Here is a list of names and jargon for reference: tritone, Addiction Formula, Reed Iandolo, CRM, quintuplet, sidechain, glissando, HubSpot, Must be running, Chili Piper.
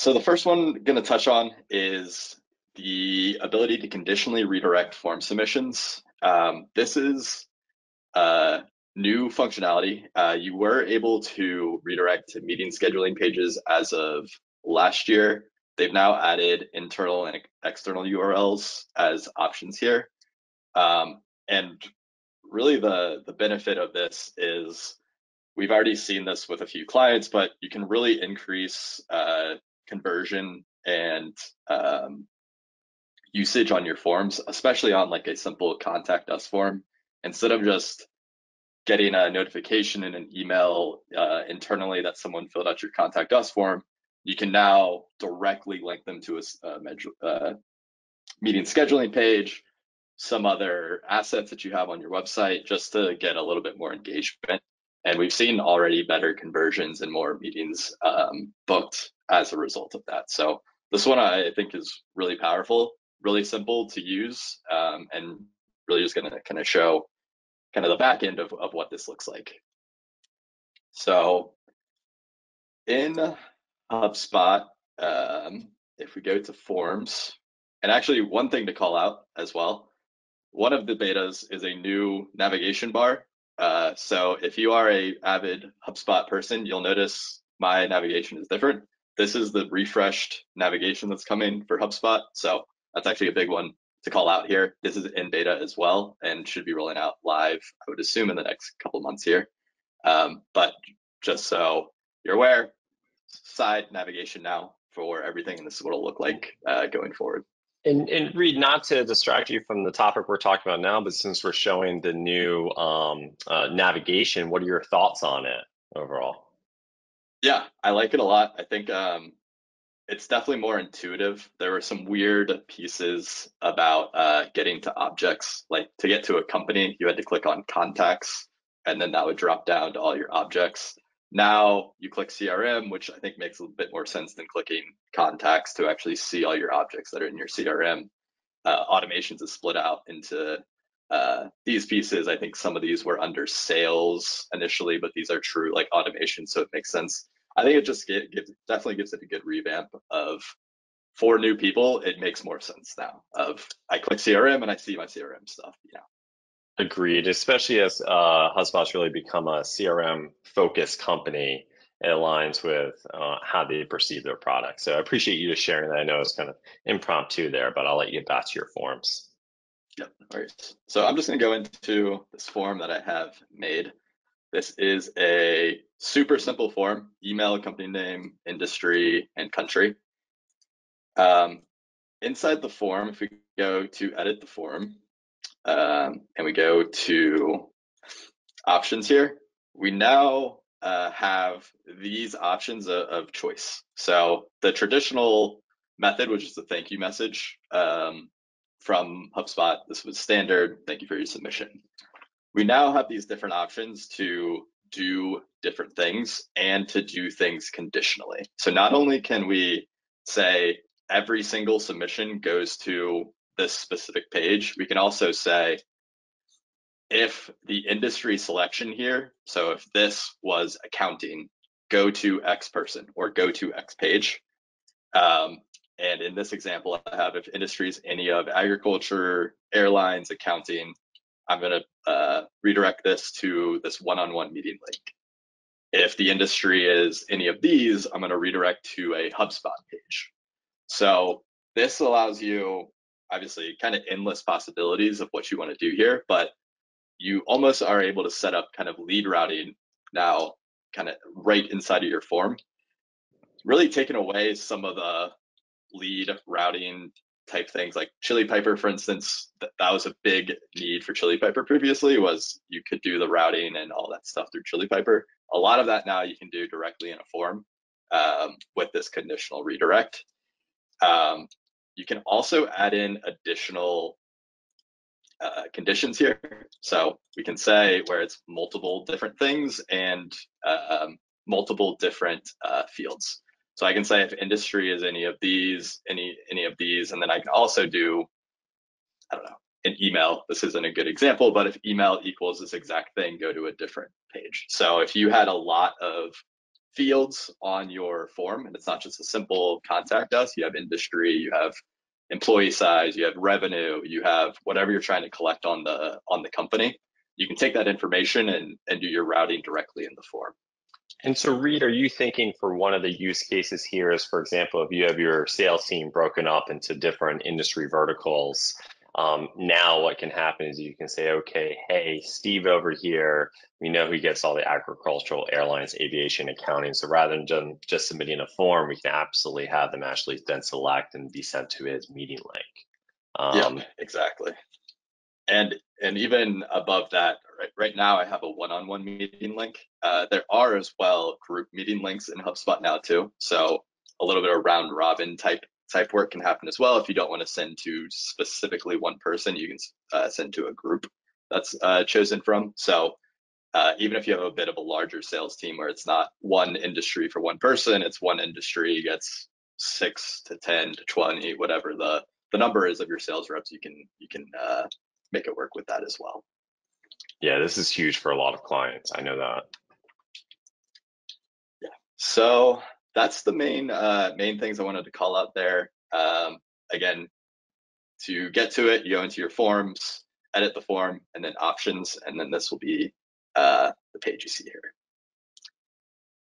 So the first one I'm going to touch on is the ability to conditionally redirect form submissions. This is new functionality. You were able to redirect to meeting scheduling pages as of last year. They've now added internal and external URLs as options here. And really the benefit of this is we've already seen this with a few clients, but you can really increase conversion and usage on your forms, especially on like a simple contact us form. Instead of just getting a notification in an email internally that someone filled out your contact us form, you can now directly link them to a meeting scheduling page, some other assets that you have on your website, just to get a little bit more engagement. And we've seen already better conversions and more meetings booked as a result of that. So this one I think is really powerful, really simple to use, and really just gonna kind of show kind of the back end of what this looks like. So in HubSpot, if we go to forms, and actually one thing to call out as well, one of the betas is a new navigation bar. So if you are an avid HubSpot person, you'll notice my navigation is different. This is the refreshed navigation that's coming for HubSpot. So that's actually a big one to call out here. This is in beta as well and should be rolling out live, I would assume, in the next couple months here. But just so you're aware, side navigation now for everything, and this is what it'll look like going forward. And Reed, not to distract you from the topic we're talking about now, but since we're showing the new navigation, what are your thoughts on it overall? Yeah, I like it a lot. I think it's definitely more intuitive. There were some weird pieces about getting to objects. Like to get to a company, you had to click on contacts, and then that would drop down to all your objects. Now you click CRM, which I think makes a bit more sense than clicking contacts to actually see all your objects that are in your CRM. Automations is split out into these pieces. I think some of these were under sales initially, but these are true like automation, so it makes sense. I think it just definitely gives it a good revamp of, for new people, it makes more sense now of I click CRM and I see my CRM stuff, you know. Agreed, especially as HubSpot's really become a CRM-focused company. It aligns with how they perceive their product. So I appreciate you just sharing that. I know it's kind of impromptu there, but I'll let you get back to your forms. Yep, all right. So I'm just gonna go into this form that I have made. This is a super simple form: email, company name, industry, and country. Inside the form, if we go to edit the form, and we go to options here, we now have these options of choice. So the traditional method, which is the thank you message from HubSpot, this was standard, thank you for your submission. We now have these different options to do different things and to do things conditionally. So not only can we say every single submission goes to this specific page, we can also say if the industry selection here, so if this was accounting, go to X person or go to X page. And in this example, I have if industry is any of agriculture, airlines, accounting, I'm going to redirect this to this one-on-one meeting link. If the industry is any of these, I'm going to redirect to a HubSpot page. So this allows you obviously kind of endless possibilities of what you want to do here, but you almost are able to set up kind of lead routing now kind of right inside of your form, really taking away some of the lead routing type things like Chili Piper, for instance. That was a big need for Chili Piper previously, was you could do the routing and all that stuff through Chili Piper. A lot of that now you can do directly in a form with this conditional redirect. You can also add in additional conditions here. So we can say where it's multiple different things and multiple different fields. So I can say if industry is any of these, any of these, and then I can also do, I don't know, an email. This isn't a good example, but if email equals this exact thing, go to a different page. So if you had a lot of fields on your form, and it's not just a simple contact us. You have industry, you have employee size, you have revenue, you have whatever you're trying to collect on the company. You can take that information and do your routing directly in the form. And so, Reed, are you thinking for one of the use cases here is, for example, if you have your sales team broken up into different industry verticals, now what can happen is you can say, okay, hey, Steve over here, we know he gets all the agricultural, airlines, aviation, accounting. So rather than just submitting a form, we can absolutely have them actually then select and be sent to his meeting link. Yeah, exactly. And even above that, right now I have a one-on-one meeting link. There are as well group meeting links in HubSpot now too. So a little bit of round robin type work can happen as well. If you don't want to send to specifically one person, you can send to a group that's chosen from. So even if you have a bit of a larger sales team where it's not one industry for one person, it's one industry gets 6 to 10 to 20, whatever the number is of your sales reps, you can make it work with that as well. Yeah, this is huge for a lot of clients. I know that. Yeah. So that's the main things I wanted to call out there. Again, to get to it, you go into your forms, edit the form, and then options, and then this will be the page you see here.